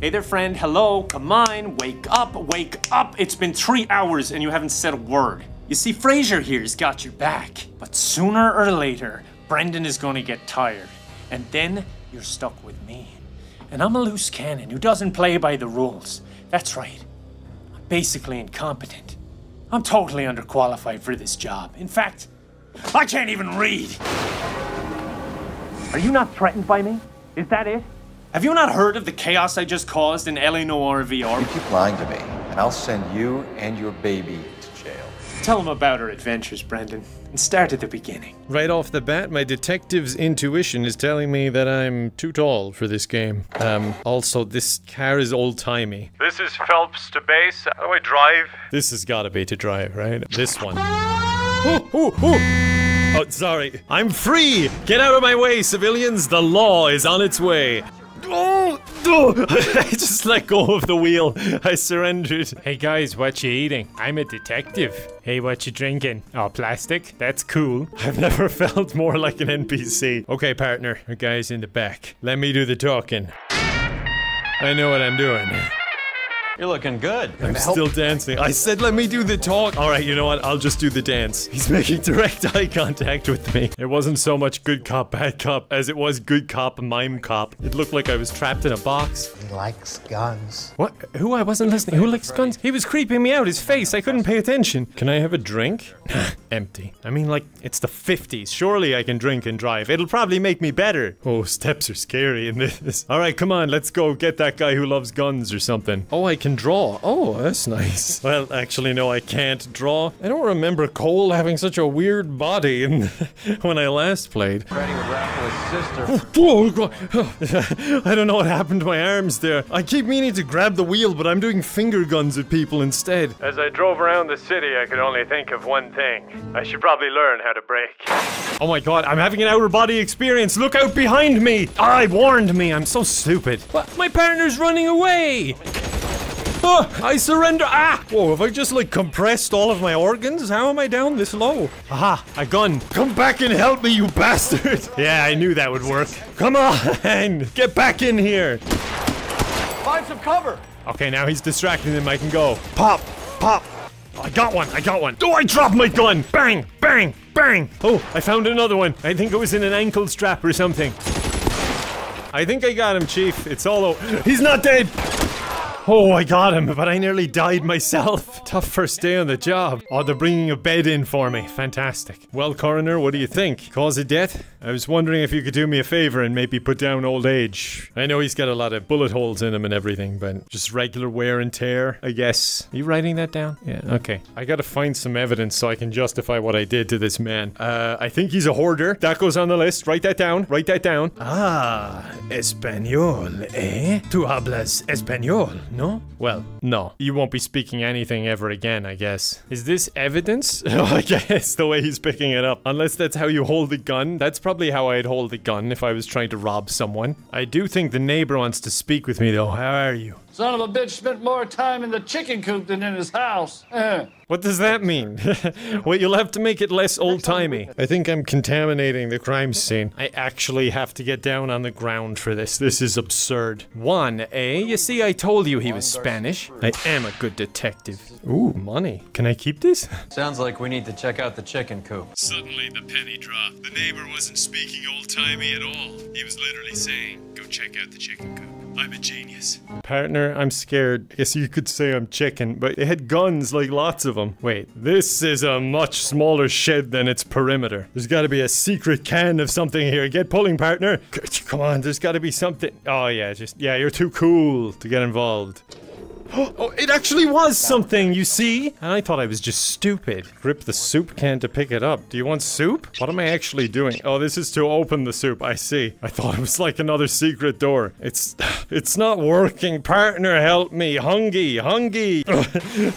Hey there, friend. Hello. Come on. Wake up. Wake up. It's been 3 hours and you haven't said a word. You see, Fraser here's got your back. But sooner or later, Brendan is going to get tired. And then you're stuck with me. And I'm a loose cannon who doesn't play by the rules. That's right. I'm basically incompetent. I'm totally underqualified for this job. In fact, I can't even read. Are you not threatened by me? Is that it? Have you not heard of the chaos I just caused in L.A. Noire VR? You keep lying to me, and I'll send you and your baby to jail. Tell them about our adventures, Brendan, and start at the beginning. Right off the bat, my detective's intuition is telling me that I'm too tall for this game. Also, this car is old-timey. This is Phelps to base. How do I drive? This has gotta be to drive, right? This one. Ooh, ooh, ooh! Oh, sorry. I'm free! Get out of my way, civilians! The law is on its way! Oh, oh. I just let go of the wheel. I surrendered. Hey guys, what you eating? I'm a detective. Hey, what you drinking? Oh, plastic? That's cool. I've never felt more like an NPC. Okay, partner. The guy's in the back. Let me do the talking. I know what I'm doing. You're looking good. I'm still dancing. I said let me do the talk. Alright, you know what? I'll just do the dance. He's making direct eye contact with me. It wasn't so much good cop, bad cop, as it was good cop, mime cop. It looked like I was trapped in a box. He likes guns. What? Who? I wasn't listening. Who likes guns? He was creeping me out. His face. I couldn't pay attention. Can I have a drink? Empty. I mean, like, it's the 50s. Surely I can drink and drive. It'll probably make me better. Oh, steps are scary in this. Alright, come on. Let's go get that guy who loves guns or something. Oh, I can draw. Oh, that's nice. Well, actually, no, I can't draw. I don't remember Cole having such a weird body when I last played. Oh, God. I don't know what happened to my arms there. I keep meaning to grab the wheel, but I'm doing finger guns at people instead. As I drove around the city, I could only think of one thing. I should probably learn how to brake. Oh my God, I'm having an outer body experience. Look out behind me. I warned me. I'm so stupid. What? My partner's running away. Oh, I surrender! Ah! Whoa, have I just, like, compressed all of my organs? How am I down this low? Aha, a gun. Come back and help me, you bastard! Yeah, I knew that would work. Come on! Get back in here! Find some cover! Okay, now he's distracting him. I can go. Pop! Pop! I got one! I got one! Oh, I dropped my gun! Bang! Bang! Bang! Oh, I found another one. I think it was in an ankle strap or something. I think I got him, Chief. It's all over. He's not dead! Oh, I got him, but I nearly died myself. Tough first day on the job. Oh, they're bringing a bed in for me. Fantastic. Well, coroner, what do you think? Cause of death? I was wondering if you could do me a favor and maybe put down old age. I know he's got a lot of bullet holes in him and everything, but just regular wear and tear, I guess. Are you writing that down? Yeah, okay. I gotta find some evidence so I can justify what I did to this man. I think he's a hoarder. That goes on the list. Write that down. Write that down. Ah, español, eh? Tu hablas español. No? Well, no. You won't be speaking anything ever again, I guess. Is this evidence? I guess, the way he's picking it up. Unless that's how you hold a gun. That's probably how I'd hold a gun if I was trying to rob someone. I do think the neighbor wants to speak with me, though. How are you? Son of a bitch spent more time in the chicken coop than in his house. What does that mean? Well, you'll have to make it less old-timey. I think I'm contaminating the crime scene. I actually have to get down on the ground for this. This is absurd. One, eh? You see, I told you he was Spanish. I am a good detective. Ooh, money. Can I keep this? Sounds like we need to check out the chicken coop. Suddenly, the penny dropped. The neighbor wasn't speaking old-timey at all. He was literally saying, go check out the chicken coop. I'm a genius. Partner, I'm scared. Yes, you could say I'm chicken, but they had guns, like lots of them. Wait, this is a much smaller shed than its perimeter. There's gotta be a secret can of something here. Get pulling, partner. Come on, there's gotta be something. Oh yeah, you're too cool to get involved. Oh, it actually was something, you see? And I thought I was just stupid. Grip the soup can to pick it up. Do you want soup? What am I actually doing? Oh, this is to open the soup, I see. I thought it was like another secret door. It's not working. Partner, help me. Hungy, hungy.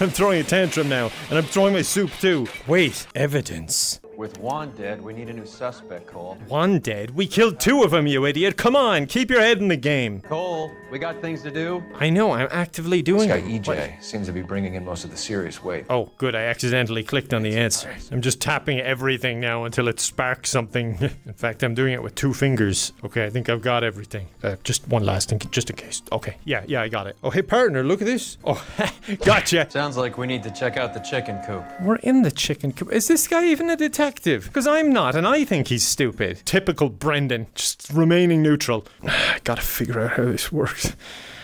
I'm throwing a tantrum now, and I'm throwing my soup too. Wait, evidence. With Juan dead, we need a new suspect, Cole. Juan dead? We killed two of them, you idiot! Come on, keep your head in the game! Cole, we got things to do. I know, I'm actively doing it. This guy EJ seems to be bringing in most of the serious weight. Oh, good, I accidentally clicked on the answer. I'm just tapping everything now until it sparks something. In fact, I'm doing it with two fingers. Okay, I think I've got everything. Just one last thing, just in case. Okay, yeah, I got it. Oh, hey partner, look at this. Oh, gotcha! Sounds like we need to check out the chicken coop. We're in the chicken coop. Is this guy even a detective? Because I'm not, and I think he's stupid. Typical Brendan, just remaining neutral. I gotta figure out how this works.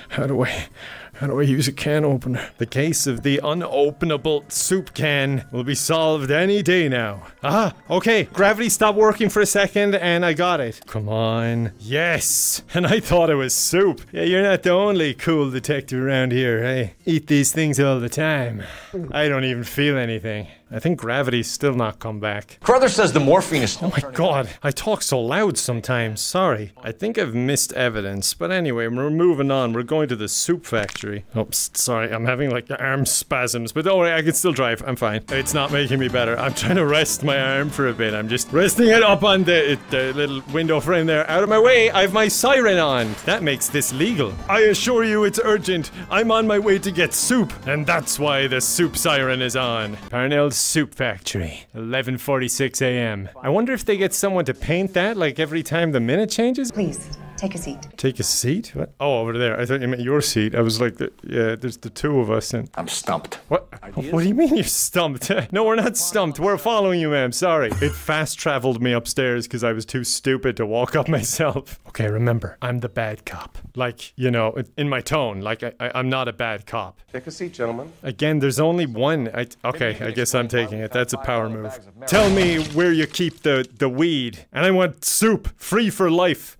How do I use a can opener? The case of the unopenable soup can will be solved any day now. Ah, okay. Gravity stopped working for a second and I got it. Come on. Yes! And I thought it was soup. Yeah, you're not the only cool detective around here, hey? Eat these things all the time. I don't even feel anything. I think gravity's still not come back. Crother says the morphine is still. Oh my god, I talk so loud sometimes, sorry. I think I've missed evidence, but anyway, we're moving on. We're going to the soup factory. Oops, sorry, I'm having like arm spasms, but don't worry, I can still drive, I'm fine. It's not making me better. I'm trying to rest my arm for a bit. I'm just resting it up on the little window frame there. Out of my way, I have my siren on. That makes this legal. I assure you it's urgent. I'm on my way to get soup, and that's why the soup siren is on. Parnell's Soup Factory, 11:46 a.m. I wonder if they get someone to paint that, like every time the minute changes? Please, take a seat. Take a seat? What? Oh, over there. I thought you meant your seat. I was like, yeah, there's the two of us and... I'm stumped. What? Ideas? What do you mean you're stumped? No, we're not stumped. We're following you, ma'am. Sorry. It fast-traveled me upstairs because I was too stupid to walk up myself. Okay, remember, I'm the bad cop. Like, you know, in my tone, like, I'm not a bad cop. Take a seat, gentlemen. Again, there's only one. Okay, I guess I'm taking it. That's a power move. Tell me where you keep the weed. And I want soup. Free for life.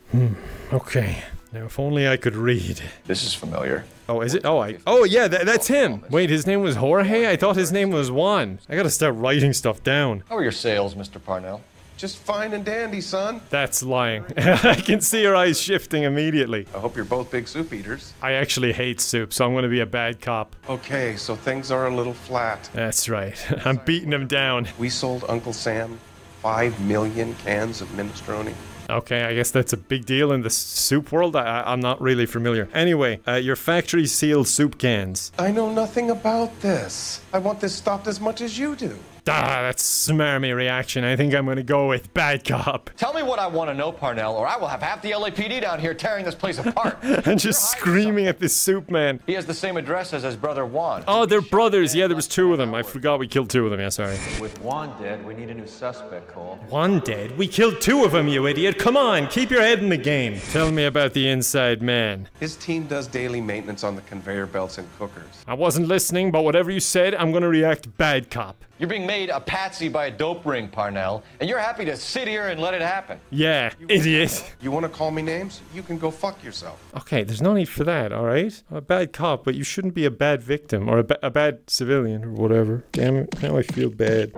Okay. Now, if only I could read. This is familiar. Oh, is it? Oh, yeah, that's him. Wait, his name was Jorge? I thought his name was Juan. I gotta start writing stuff down. How are your sales, Mr. Parnell? Just fine and dandy, son. That's lying. I can see your eyes shifting immediately. I hope you're both big soup eaters. I actually hate soup, so I'm gonna be a bad cop. Okay, so things are a little flat. That's right. I'm beating him down. We sold Uncle Sam 5 million cans of minestrone. Okay, I guess that's a big deal in the soup world. I'm not really familiar. Anyway, your factory sealed soup cans. I know nothing about this. I want this stopped as much as you do. Ah, that's smarmy reaction. I think I'm gonna go with bad cop. Tell me what I want to know, Parnell, or I will have half the LAPD down here tearing this place apart. And just screaming at this soup man. He has the same address as his brother Juan. Oh, they're brothers. Yeah, there was two of them. I forgot we killed two of them. Yeah, sorry. With Juan dead, we need a new suspect, Cole. Juan dead? We killed two of them, you idiot. Come on, keep your head in the game. Tell me about the inside man. His team does daily maintenance on the conveyor belts and cookers. I wasn't listening, but whatever you said, I'm gonna react bad cop. You're being made a patsy by a dope ring, Parnell, and you're happy to sit here and let it happen. Yeah, idiot. You want to call me names? You can go fuck yourself. Okay, there's no need for that, all right? I'm a bad cop, but you shouldn't be a bad victim or a bad civilian or whatever. Damn it, now I feel bad.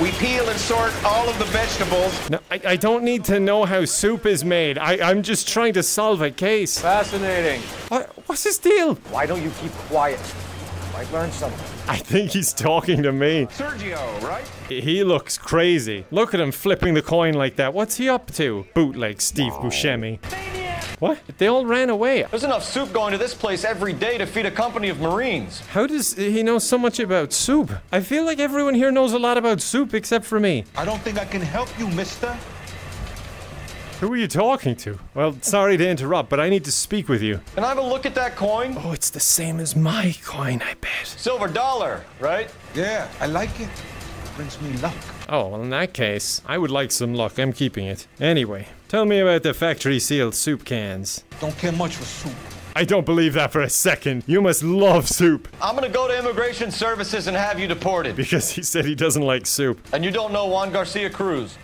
We peel and sort all of the vegetables. No, I don't need to know how soup is made. I'm just trying to solve a case. Fascinating. What's his deal? Why don't you keep quiet? I've learned something. I think he's talking to me. Sergio, right? He looks crazy. Look at him flipping the coin like that. What's he up to? Bootleg Steve Buscemi. What? They all ran away. There's enough soup going to this place every day to feed a company of Marines. How does he know so much about soup? I feel like everyone here knows a lot about soup except for me. I don't think I can help you, mister. Who are you talking to? Well, sorry to interrupt, but I need to speak with you. Can I have a look at that coin? Oh, it's the same as my coin, I bet. Silver dollar, right? Yeah, I like it. It brings me luck. Oh, well, in that case, I would like some luck. I'm keeping it. Anyway, tell me about the factory-sealed soup cans. Don't care much for soup. I don't believe that for a second. You must love soup. I'm gonna go to Immigration Services and have you deported. Because he said he doesn't like soup. And you don't know Juan Garcia Cruz?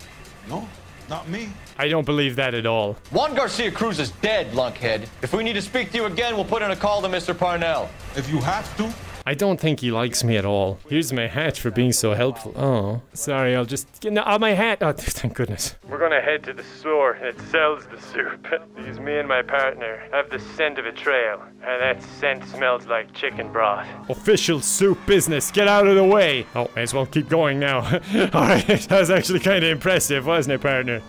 No, not me. I don't believe that at all. Juan Garcia Cruz is dead, lunkhead. If we need to speak to you again, we'll put in a call to Mr. Parnell. If you have to. I don't think he likes me at all. Here's my hat for being so helpful. Oh, sorry, I'll just... No, my hat! Oh, thank goodness. We're gonna head to the store that sells the soup. Because me and my partner have the scent of a trail. And that scent smells like chicken broth. Official soup business, get out of the way! Oh, may as well keep going now. Alright, that was actually kind of impressive, wasn't it, partner?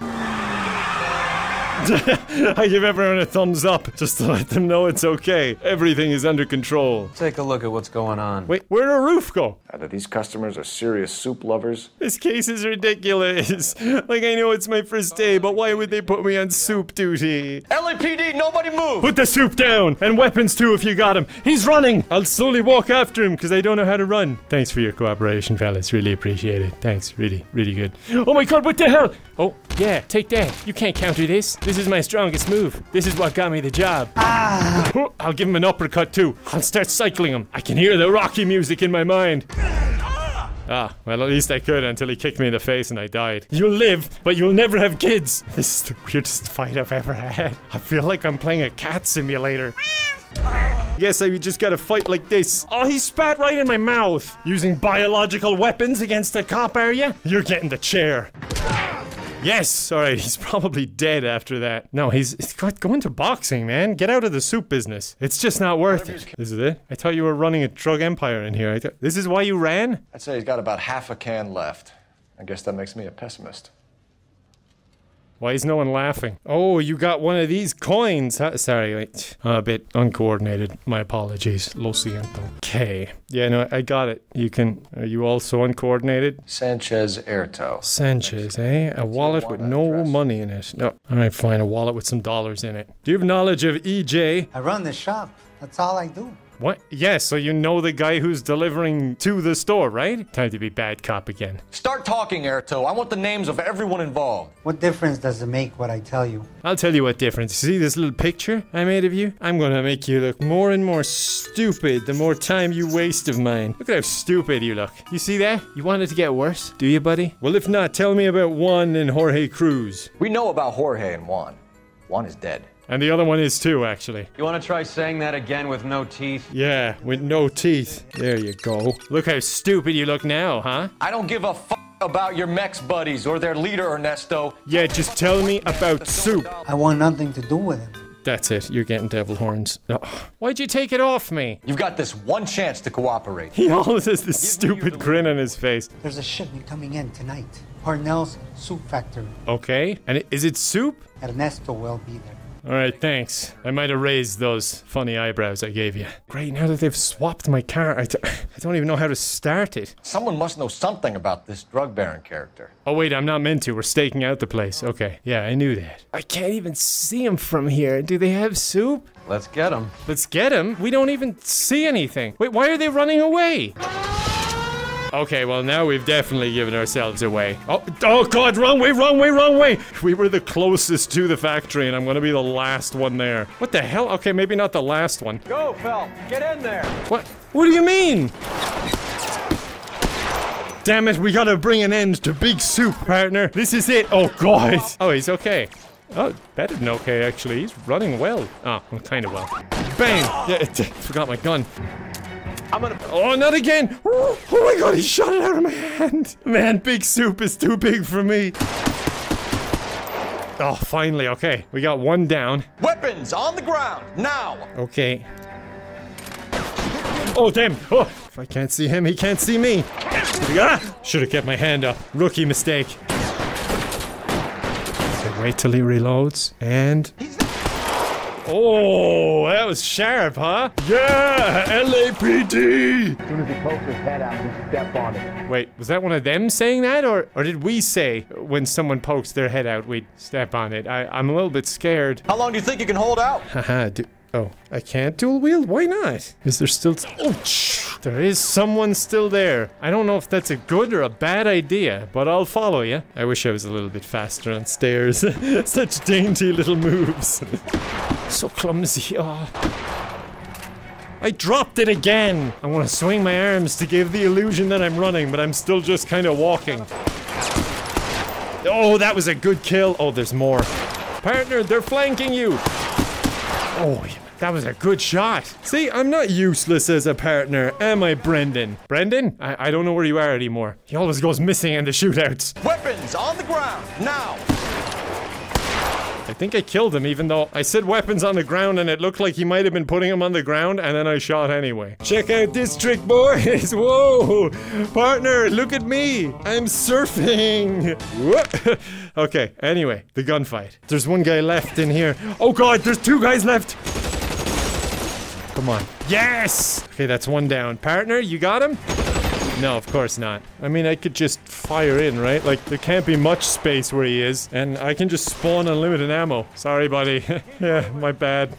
I give everyone a thumbs up just to let them know it's okay. Everything is under control. Take a look at what's going on. Wait, where'd the roof go? Either these customers are serious soup lovers. This case is ridiculous. Like, I know it's my first day, but why would they put me on soup duty? LAPD, nobody move! Put the soup down! And weapons too if you got him. He's running! I'll slowly walk after him because I don't know how to run. Thanks for your cooperation, fellas. Really appreciate it. Thanks. Really, really good. Oh my god, what the hell? Oh, yeah, take that. You can't counter this. This is my strongest move. This is what got me the job. Ah. I'll give him an uppercut too. I'll start cycling him. I can hear the Rocky music in my mind. Ah, well, at least I could until he kicked me in the face and I died. You'll live, but you'll never have kids. This is the weirdest fight I've ever had. I feel like I'm playing a cat simulator. Guess I just gotta fight like this. Oh, he spat right in my mouth. Using biological weapons against the cop area? You're getting the chair. Yes! Alright, he's probably dead after that. No, he's going to boxing, man. Get out of the soup business. It's just not worth it. This is it? I thought you were running a drug empire in here. This is why you ran? I'd say he's got about half a can left. I guess that makes me a pessimist. Why is no one laughing? Oh, you got one of these coins, huh? Sorry, wait. A bit uncoordinated. My apologies. Lo siento. Okay. Yeah, no, I got it. You can... Are you also uncoordinated? Sanchez Erto. Sanchez, eh? A wallet with no money in it. No. Alright, fine. A wallet with some dollars in it. Do you have knowledge of EJ? I run the shop. That's all I do. What? Yeah, so you know the guy who's delivering to the store, right? Time to be bad cop again. Start talking, Erto. I want the names of everyone involved. What difference does it make what I tell you? I'll tell you what difference. See this little picture I made of you? I'm gonna make you look more and more stupid the more time you waste of mine. Look at how stupid you look. You see that? You want it to get worse, do you, buddy? Well, if not, tell me about Juan and Jorge Cruz. We know about Jorge and Juan. Juan is dead. And the other one is too, actually. You want to try saying that again with no teeth? Yeah, with no teeth. There you go. Look how stupid you look now, huh? I don't give a f about your Mex buddies or their leader, Ernesto. Yeah, just tell me about soup. I want nothing to do with it. That's it. You're getting devil horns. Oh. Why'd you take it off me? You've got this one chance to cooperate. He always has this stupid grin on his face. There's a shipment coming in tonight. Parnell's Soup Factory. Okay. And is it soup? Ernesto will be there. Alright, thanks. I might have raised those funny eyebrows I gave you. Great, now that they've swapped my car, I don't even know how to start it. Someone must know something about this drug baron character. Oh wait, I'm not meant to. We're staking out the place. Okay, yeah, I knew that. I can't even see him from here. Do they have soup? Let's get him. Let's get him? We don't even see anything. Wait, why are they running away? Okay, well now we've definitely given ourselves away. Oh, oh god, wrong way, wrong way, wrong way! We were the closest to the factory and I'm gonna be the last one there. What the hell? Okay, maybe not the last one. Go, Phelps! Get in there! What? What do you mean? Damn it, we gotta bring an end to Big Soup, partner. This is it. Oh god. Oh, he's okay. Oh, better than okay, actually. He's running well. Oh, well, kind of well. Bang! Yeah, forgot my gun. I'm gonna- Oh, not again! Oh my god, he shot it out of my hand! Man, Big Soup is too big for me. Oh, finally, okay. We got one down. Weapons on the ground, now! Okay. Oh, damn! Oh. If I can't see him, he can't see me. Ah! Should've kept my hand up. Rookie mistake. Okay, wait till he reloads, and... Oh, that was sharp, huh? Yeah, LAPD! As soon as he pokes his head out, you step on it. Wait, was that one of them saying that, or did we say when someone pokes their head out, we'd step on it? I'm a little bit scared. How long do you think you can hold out? Haha, oh, I can't dual wield? Why not? Is there still- Oh, there is someone still there. I don't know if that's a good or a bad idea, but I'll follow you. I wish I was a little bit faster on stairs. Such dainty little moves. So clumsy. Oh. I dropped it again. I want to swing my arms to give the illusion that I'm running, but I'm still just kind of walking. Oh, that was a good kill. Oh, there's more. Partner, they're flanking you. Oh, That was a good shot. See, I'm not useless as a partner, am I, Brendan? Brendan? I don't know where you are anymore. He always goes missing in the shootouts. Weapons on the ground, now! I think I killed him, even though I said weapons on the ground and it looked like he might have been putting them on the ground, and then I shot anyway. Check out this trick, boys. Whoa! Partner, look at me. I'm surfing. Okay, anyway, the gunfight. There's one guy left in here. Oh god, there's two guys left. Come on. Yes! Okay, that's one down. Partner, you got him? No, of course not. I mean, I could just fire in, right? Like, there can't be much space where he is, and I can just spawn unlimited ammo. Sorry, buddy. Yeah, my bad.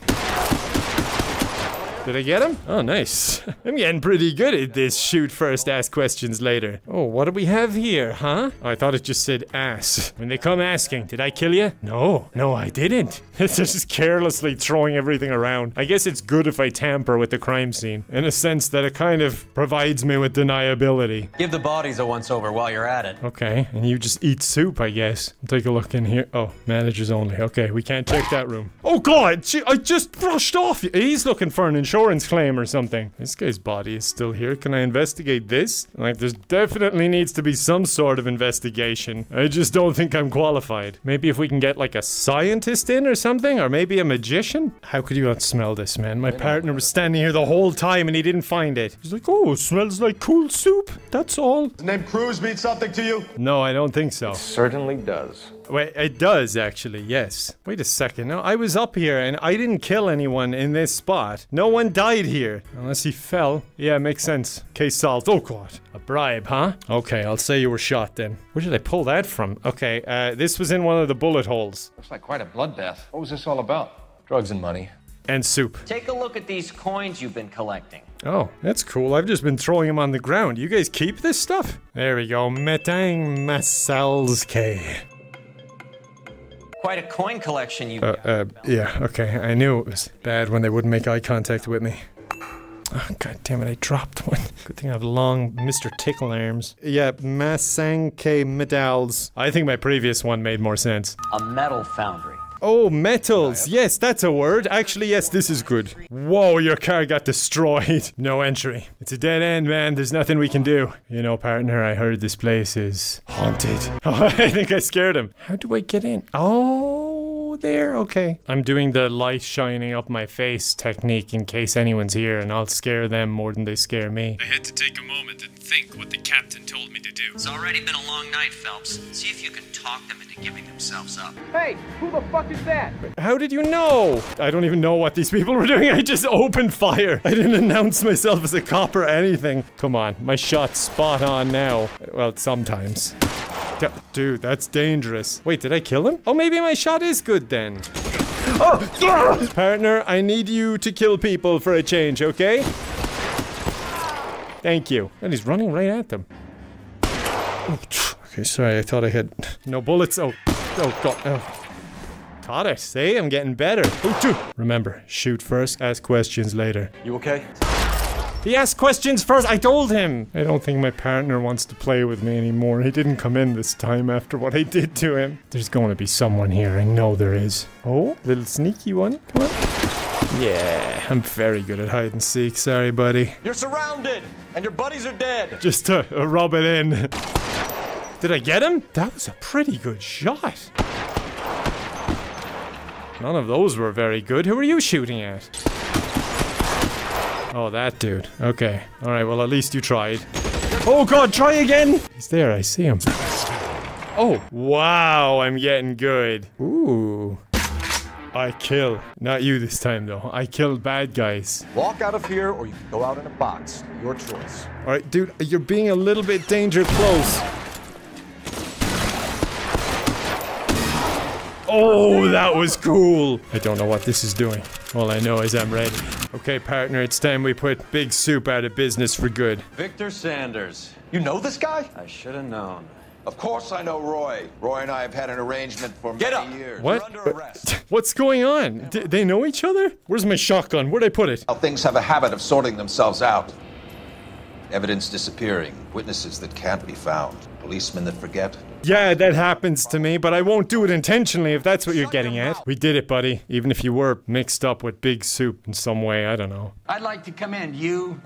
Did I get him? Oh, nice. I'm getting pretty good at this shoot first, ask questions later. Oh, what do we have here, huh? Oh, I thought it just said ass. When they come asking, did I kill you? No. No, I didn't. It's just carelessly throwing everything around. I guess it's good if I tamper with the crime scene, in a sense that it kind of provides me with deniability. Give the bodies a once-over while you're at it. Okay, and you just eat soup, I guess. Take a look in here. Oh, managers only. Okay, we can't check that room. Oh, God! I just brushed off you! He's looking for an insurance claim or something. This guy's body is still here. Can I investigate this? Like, there's definitely needs to be some sort of investigation. I just don't think I'm qualified. Maybe if we can get like a scientist in or something, or maybe a magician? How could you not smell this, man? My partner was standing here the whole time and he didn't find it. He's like, oh, it smells like cool soup. That's all. Does the name Cruz mean something to you? No, I don't think so. It certainly does. Wait, it does actually, yes. Wait a second. No, I was up here and I didn't kill anyone in this spot. No one died here. Unless he fell. Yeah, makes sense. Case solved. Oh god. A bribe, huh? Okay, I'll say you were shot then. Where did I pull that from? Okay, this was in one of the bullet holes. Looks like quite a bloodbath. What was this all about? Drugs and money. And soup. Take a look at these coins you've been collecting. Oh, that's cool. I've just been throwing them on the ground. You guys keep this stuff? There we go. Metang Masalske. Quite a coin collection you yeah, okay, I knew it was bad when they wouldn't make eye contact with me. Oh, god damn it, I dropped one. Good thing I have long Mr. Tickle arms. Yeah, Masanke medals. I think my previous one made more sense. A metal foundry. Oh, metals. Yes, that's a word. Actually, yes, this is good. Whoa, your car got destroyed. No entry. It's a dead end, man. There's nothing we can do. You know, partner, I heard this place is haunted. Oh, I think I scared him. How do I get in? Oh, there. Okay. I'm doing the light shining up my face technique in case anyone's here, and I'll scare them more than they scare me. I had to take a moment and think what the captain told me to do. It's already been a long night, Phelps. See if you can talk them into giving themselves up. Hey, who the fuck is that? How did you know? I don't even know what these people were doing. I just opened fire. I didn't announce myself as a cop or anything. Come on, my shot's spot on now. Well, sometimes. Dude, that's dangerous. Wait, did I kill him? Oh, maybe my shot is good then. Oh, yeah! Partner, I need you to kill people for a change, okay? Thank you. And he's running right at them. Okay, sorry, I thought I had no bullets. Oh god. Oh. Caught it. See, I'm getting better. Remember, shoot first, ask questions later. You okay? He asked questions first, I told him! I don't think my partner wants to play with me anymore. He didn't come in this time after what I did to him. There's gonna be someone here, I know there is. Oh, little sneaky one. Come on. Yeah, I'm very good at hide and seek. Sorry, buddy. You're surrounded, and your buddies are dead. Just to rub it in. Did I get him? That was a pretty good shot. None of those were very good. Who are you shooting at? Oh, that dude. Okay. All right, well, at least you tried. Oh, God, try again. He's there. I see him. Oh, wow, I'm getting good. Ooh. I kill. Not you this time, though. I killed bad guys. Walk out of here, or you can go out in a box. Your choice. Alright, dude, you're being a little bit danger close. Oh, that was cool. I don't know what this is doing. All I know is I'm ready. Okay, partner, it's time we put Big Soup out of business for good. Victor Sanders. You know this guy? I should have known. Of course I know Roy. Roy and I have had an arrangement for many years. What? You're under arrest. What's going on? They know each other? Where's my shotgun? Where'd I put it? How things have a habit of sorting themselves out. Evidence disappearing. Witnesses that can't be found. Policemen that forget. Yeah, that happens to me, but I won't do it intentionally if that's what you're getting at. We did it, buddy. Even if you were mixed up with Big Soup in some way, I don't know. I'd like to commend you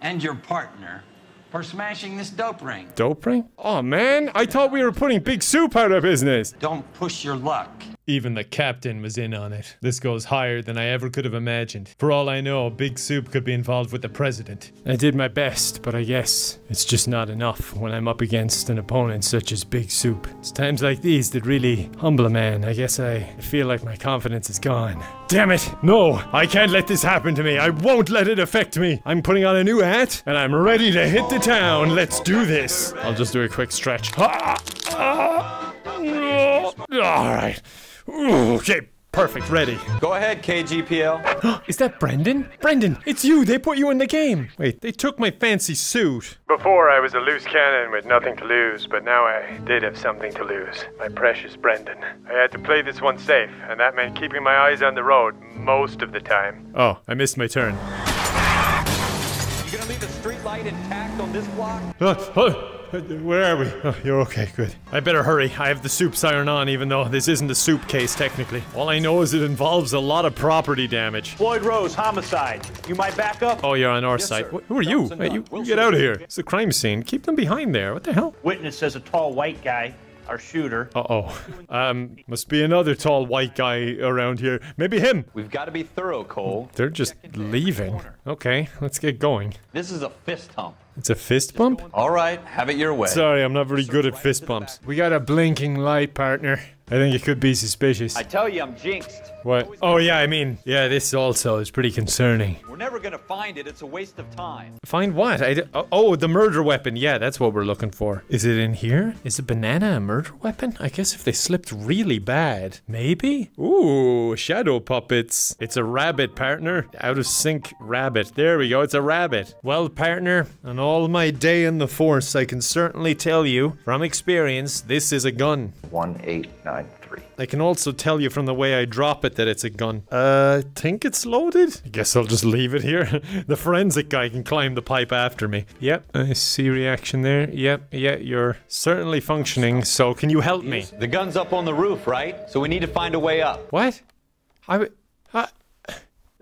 and your partner for smashing this dope ring. Dope ring? Oh man, I thought we were putting Big Soup out of business. Don't push your luck. Even the captain was in on it. This goes higher than I ever could have imagined. For all I know, Big Soup could be involved with the president. I did my best, but I guess it's just not enough when I'm up against an opponent such as Big Soup. It's times like these that really humble a man. I guess I feel like my confidence is gone. Damn it! No! I can't let this happen to me! I won't let it affect me! I'm putting on a new hat, and I'm ready to hit the town! Let's do this! I'll just do a quick stretch. Alright. Okay, perfect, ready. Go ahead, KGPL. Is that Brendan? Brendan, it's you! They put you in the game! Wait, they took my fancy suit. Before, I was a loose cannon with nothing to lose, but now I did have something to lose. My precious Brendan. I had to play this one safe, and that meant keeping my eyes on the road most of the time. Oh, I missed my turn. You gonna leave the street light intact on this block? Where are we? Oh, you're okay, good. I better hurry. I have the soup siren on, even though this isn't a soup case, technically. All I know is it involves a lot of property damage. Floyd Rose, homicide. You might back up? Oh, you're on our side. Who are you? Hey, you get out of here. It's a crime scene. Keep them behind there. What the hell? Witness says a tall white guy, our shooter. Uh-oh. Must be another tall white guy around here. Maybe him. We've got to be thorough, Cole. They're just leaving. Okay, let's get going. This is a fist hump. It's a fist bump? Alright, have it your way. Sorry, I'm not very good at fist bumps. We got a blinking light, partner. I think it could be suspicious. I tell you, I'm jinxed. What? Oh yeah, I mean, yeah, this also is pretty concerning. We're never gonna find it, it's a waste of time. Find what? Oh, the murder weapon, yeah, that's what we're looking for. Is it in here? Is a banana a murder weapon? I guess if they slipped really bad, maybe? Ooh, shadow puppets. It's a rabbit, partner. Out of sync rabbit. There we go, it's a rabbit. Well, partner, on all my day in the force, I can certainly tell you from experience, this is a gun. 1893. I can also tell you from the way I drop it that it's a gun. Think it's loaded? I guess I'll just leave it here. The forensic guy can climb the pipe after me. Yep, I see reaction there. Yep, yeah, you're certainly functioning, so can you help me? The gun's up on the roof, right? So we need to find a way up. What?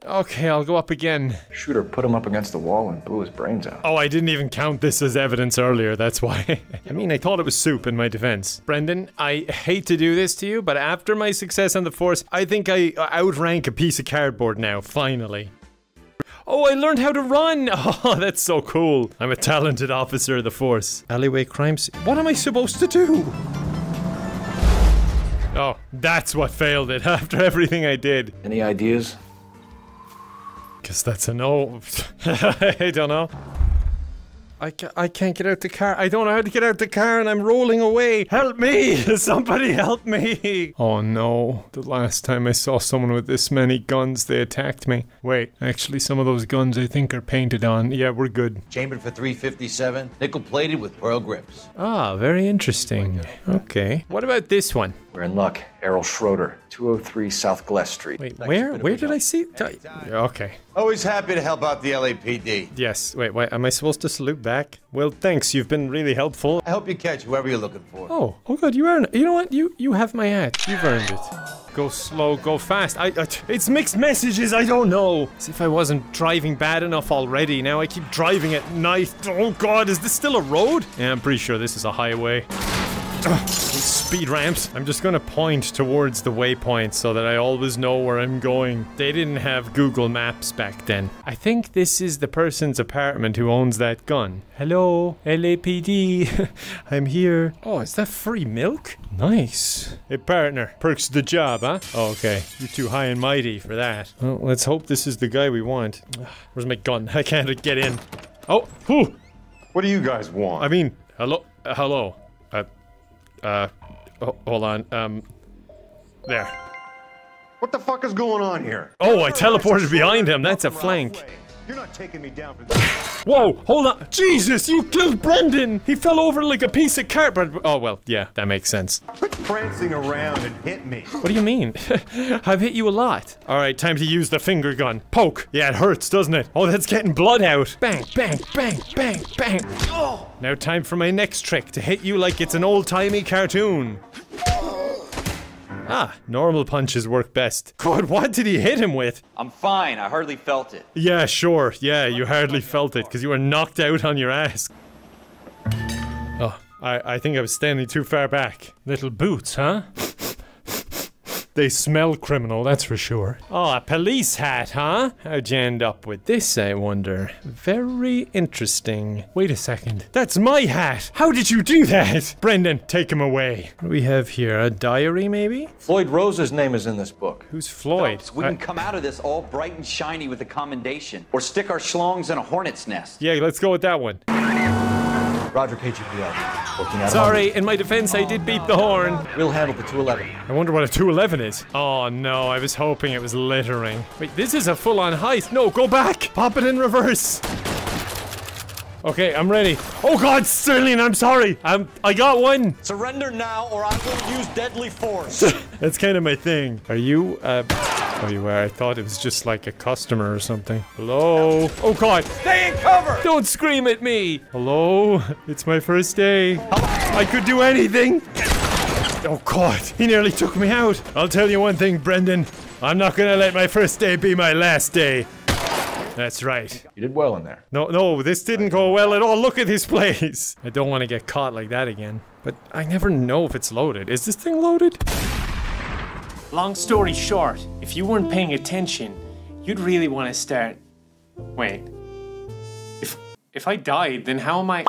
Okay, I'll go up again. Shooter put him up against the wall and blew his brains out. Oh, I didn't even count this as evidence earlier, that's why. I mean, I thought it was soup in my defense. Brendan, I hate to do this to you, but after my success on the force, I think I outrank a piece of cardboard now, finally. Oh, I learned how to run! Oh, that's so cool. I'm a talented officer of the force. Alleyway crimes. What am I supposed to do? Oh, that's what failed it after everything I did. Any ideas? Guess that's a no. I don't know. I can't get out the car. I don't know how to get out the car and I'm rolling away. Help me! Somebody help me! Oh no. The last time I saw someone with this many guns, they attacked me. Wait, actually some of those guns I think are painted on. Yeah, we're good. Chambered for 357, nickel plated with pearl grips. Ah, very interesting. Okay. What about this one? We're in luck. Errol Schroeder, 203 South Gless Street. Wait, where? Where did I see? Okay. Always happy to help out the LAPD. Yes. Wait, wait, am I supposed to salute back? Well, thanks. You've been really helpful. I hope you catch whoever you're looking for. Oh, oh God, you earned it. You know what? You have my hat. You've earned it. Go slow, go fast. It's mixed messages, I don't know. As if I wasn't driving bad enough already. Now I keep driving at night. Oh God, is this still a road? Yeah, I'm pretty sure this is a highway. These speed ramps. I'm just gonna point towards the waypoint so that I always know where I'm going. They didn't have Google Maps back then. I think this is the person's apartment who owns that gun. Hello, LAPD. I'm here. Oh, is that free milk? Nice. Hey, partner. Perks the job, huh? Oh, okay. You're too high and mighty for that. Well, let's hope this is the guy we want. Where's my gun? I can't get in. Oh, who? What do you guys want? I mean, hello? Hello? Hold on, there. What the fuck is going on here? Oh, I teleported behind him, that's a flank. You're not taking me down for this. Whoa, hold on. Jesus, you killed Brendan. He fell over like a piece of cardboard. Oh, well, yeah, that makes sense. Quit prancing around and hit me. What do you mean? I've hit you a lot. All right, time to use the finger gun. Poke. Yeah, it hurts, doesn't it? Oh, that's getting blood out. Bang, bang, bang, bang, bang. Oh. Now time for my next trick, to hit you like it's an old-timey cartoon. Ah, normal punches work best. God, what did he hit him with? I'm fine, I hardly felt it. Yeah, sure, yeah, you hardly felt it, because you were knocked out on your ass. Oh, I think I was standing too far back. Little boots, huh? They smell criminal, that's for sure. Oh, a police hat, huh? How'd you end up with this, I wonder? Very interesting. Wait a second. That's my hat! How did you do that? Brendan, take him away. What do we have here? A diary, maybe? Floyd Rose's name is in this book. Who's Floyd? Phelps, we can come out of this all bright and shiny with a commendation, or stick our schlongs in a hornet's nest. Yeah, let's go with that one. Roger, KGPL. Sorry, in my defense, I did beat the horn. We'll handle the 211. I wonder what a 211 is. Oh no, I was hoping it was littering. Wait, this is a full-on heist. No, go back. Pop it in reverse. Okay, I'm ready. Oh God, Sterling, I'm sorry. I got one. Surrender now, or I will use deadly force. That's kind of my thing. Are you? Oh, you are. I thought it was just like a customer or something. Hello? Oh God! Stay in cover! Don't scream at me! Hello? It's my first day. Hello? I could do anything! Oh God! He nearly took me out! I'll tell you one thing, Brendan. I'm not gonna let my first day be my last day. That's right. You did well in there. No, no, this didn't go well at all. Look at this place! I don't want to get caught like that again. But I never know if it's loaded. Is this thing loaded? Long story short, if you weren't paying attention, you'd really want to start... Wait. If I died, then how am I...